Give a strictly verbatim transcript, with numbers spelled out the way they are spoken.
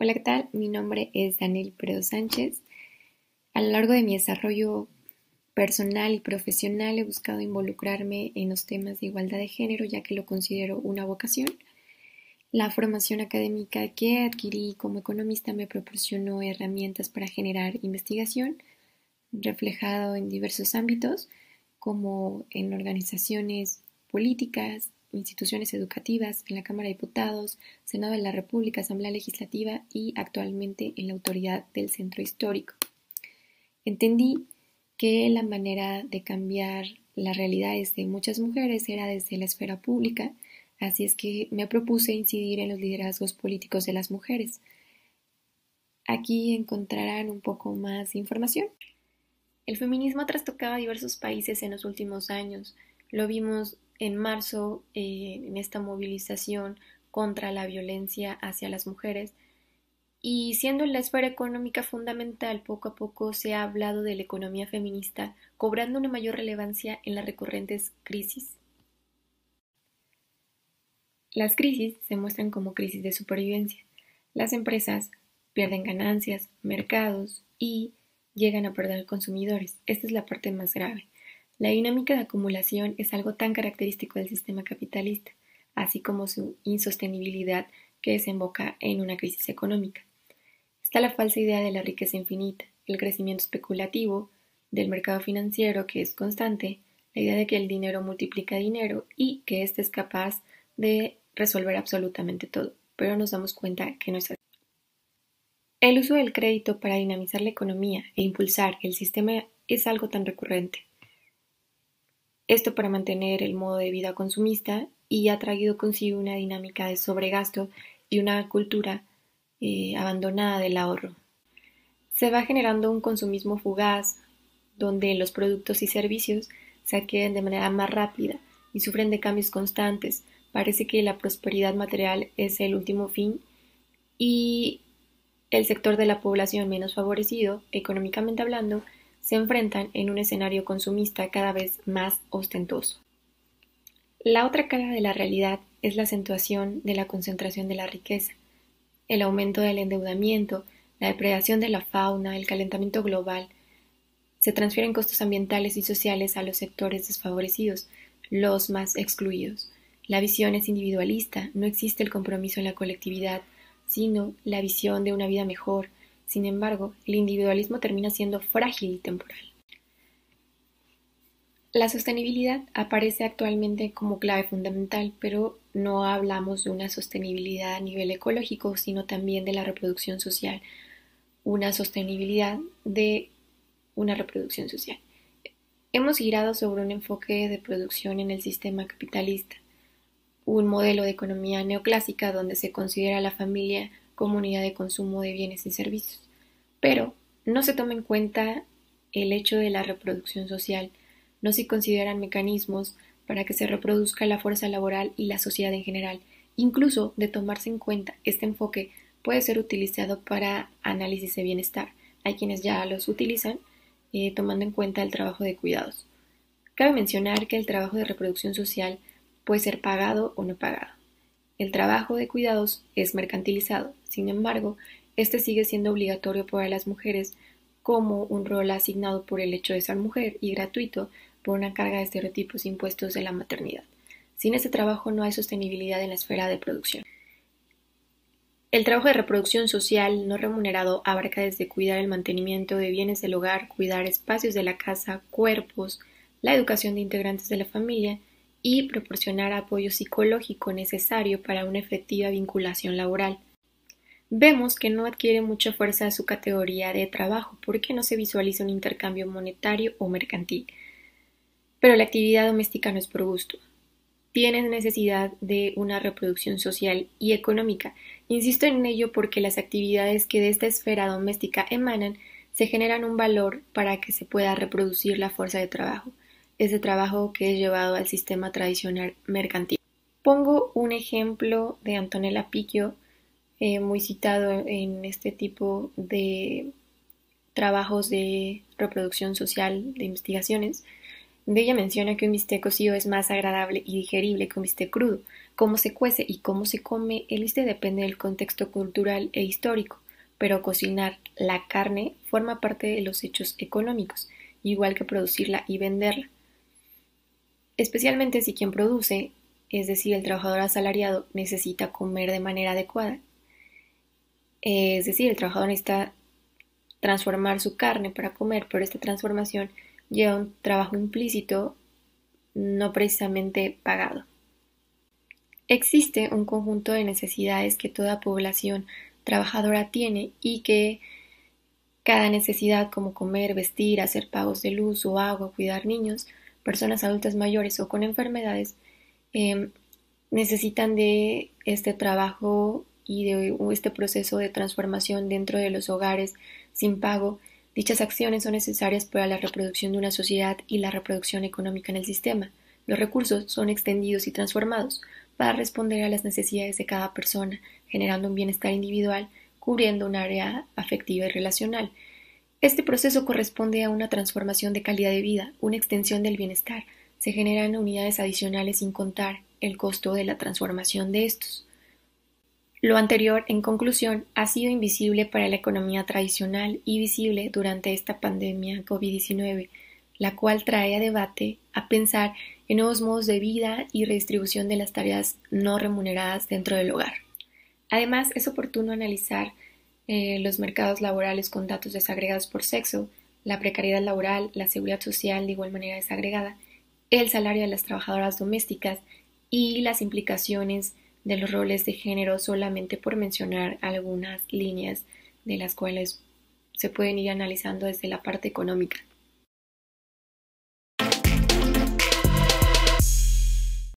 Hola, ¿qué tal? Mi nombre es Daneli Peredo Sánchez. A lo largo de mi desarrollo personal y profesional he buscado involucrarme en los temas de igualdad de género, ya que lo considero una vocación. La formación académica que adquirí como economista me proporcionó herramientas para generar investigación, reflejado en diversos ámbitos, como en organizaciones políticas, instituciones educativas, en la Cámara de Diputados, Senado de la República, Asamblea Legislativa y actualmente en la Autoridad del Centro Histórico. Entendí que la manera de cambiar las realidades de muchas mujeres era desde la esfera pública, así es que me propuse incidir en los liderazgos políticos de las mujeres. Aquí encontrarán un poco más de información. El feminismo ha trastocado a diversos países en los últimos años. Lo vimos en marzo, eh, en esta movilización contra la violencia hacia las mujeres, y siendo en la esfera económica fundamental, poco a poco se ha hablado de la economía feminista, cobrando una mayor relevancia en las recurrentes crisis. Las crisis se muestran como crisis de supervivencia. Las empresas pierden ganancias, mercados y llegan a perder consumidores. Esta es la parte más grave. La dinámica de acumulación es algo tan característico del sistema capitalista, así como su insostenibilidad que desemboca en una crisis económica. Está la falsa idea de la riqueza infinita, el crecimiento especulativo del mercado financiero que es constante, la idea de que el dinero multiplica dinero y que éste es capaz de resolver absolutamente todo, pero nos damos cuenta que no es así. El uso del crédito para dinamizar la economía e impulsar el sistema es algo tan recurrente. Esto para mantener el modo de vida consumista y ha traído consigo una dinámica de sobregasto y una cultura eh, abandonada del ahorro. Se va generando un consumismo fugaz donde los productos y servicios se adquieren de manera más rápida y sufren de cambios constantes. Parece que la prosperidad material es el último fin y el sector de la población menos favorecido, económicamente hablando, se enfrentan en un escenario consumista cada vez más ostentoso. La otra cara de la realidad es la acentuación de la concentración de la riqueza, el aumento del endeudamiento, la depredación de la fauna, el calentamiento global. Se transfieren costos ambientales y sociales a los sectores desfavorecidos, los más excluidos. La visión es individualista, no existe el compromiso en la colectividad, sino la visión de una vida mejor. Sin embargo, el individualismo termina siendo frágil y temporal. La sostenibilidad aparece actualmente como clave fundamental, pero no hablamos de una sostenibilidad a nivel ecológico, sino también de la reproducción social, una sostenibilidad de una reproducción social. Hemos girado sobre un enfoque de producción en el sistema capitalista, un modelo de economía neoclásica donde se considera la familia comunidad de consumo de bienes y servicios, pero no se toma en cuenta el hecho de la reproducción social, no se consideran mecanismos para que se reproduzca la fuerza laboral y la sociedad en general. Incluso de tomarse en cuenta este enfoque puede ser utilizado para análisis de bienestar, hay quienes ya los utilizan eh, tomando en cuenta el trabajo de cuidados. Cabe mencionar que el trabajo de reproducción social puede ser pagado o no pagado. El trabajo de cuidados es mercantilizado, sin embargo, este sigue siendo obligatorio para las mujeres como un rol asignado por el hecho de ser mujer y gratuito por una carga de estereotipos impuestos de la maternidad. Sin este trabajo no hay sostenibilidad en la esfera de producción. El trabajo de reproducción social no remunerado abarca desde cuidar el mantenimiento de bienes del hogar, cuidar espacios de la casa, cuerpos, la educación de integrantes de la familia, y proporcionar apoyo psicológico necesario para una efectiva vinculación laboral. Vemos que no adquiere mucha fuerza su categoría de trabajo porque no se visualiza un intercambio monetario o mercantil. Pero la actividad doméstica no es por gusto. Tienen necesidad de una reproducción social y económica. Insisto en ello porque las actividades que de esta esfera doméstica emanan se generan un valor para que se pueda reproducir la fuerza de trabajo. Ese trabajo que es llevado al sistema tradicional mercantil. Pongo un ejemplo de Antonella Picchio, eh, muy citado en este tipo de trabajos de reproducción social, de investigaciones, donde ella menciona que un bistec cocido es más agradable y digerible que un bistec crudo. Cómo se cuece y cómo se come el bistec depende del contexto cultural e histórico, pero cocinar la carne forma parte de los hechos económicos, igual que producirla y venderla. Especialmente si quien produce, es decir, el trabajador asalariado, necesita comer de manera adecuada. Es decir, el trabajador necesita transformar su carne para comer, pero esta transformación lleva un trabajo implícito, no precisamente pagado. Existe un conjunto de necesidades que toda población trabajadora tiene y que cada necesidad, como comer, vestir, hacer pagos de luz o agua, cuidar niños, personas adultas mayores o con enfermedades, eh, necesitan de este trabajo y de este proceso de transformación dentro de los hogares sin pago. Dichas acciones son necesarias para la reproducción de una sociedad y la reproducción económica en el sistema. Los recursos son extendidos y transformados para responder a las necesidades de cada persona, generando un bienestar individual, cubriendo un área afectiva y relacional. Este proceso corresponde a una transformación de calidad de vida, una extensión del bienestar. Se generan unidades adicionales sin contar el costo de la transformación de estos. Lo anterior, en conclusión, ha sido invisible para la economía tradicional y visible durante esta pandemia COVID diecinueve, la cual trae a debate a pensar en nuevos modos de vida y redistribución de las tareas no remuneradas dentro del hogar. Además, es oportuno analizar eh, los mercados laborales con datos desagregados por sexo, la precariedad laboral, la seguridad social de igual manera desagregada, el salario de las trabajadoras domésticas y las implicaciones de los roles de género, solamente por mencionar algunas líneas de las cuales se pueden ir analizando desde la parte económica.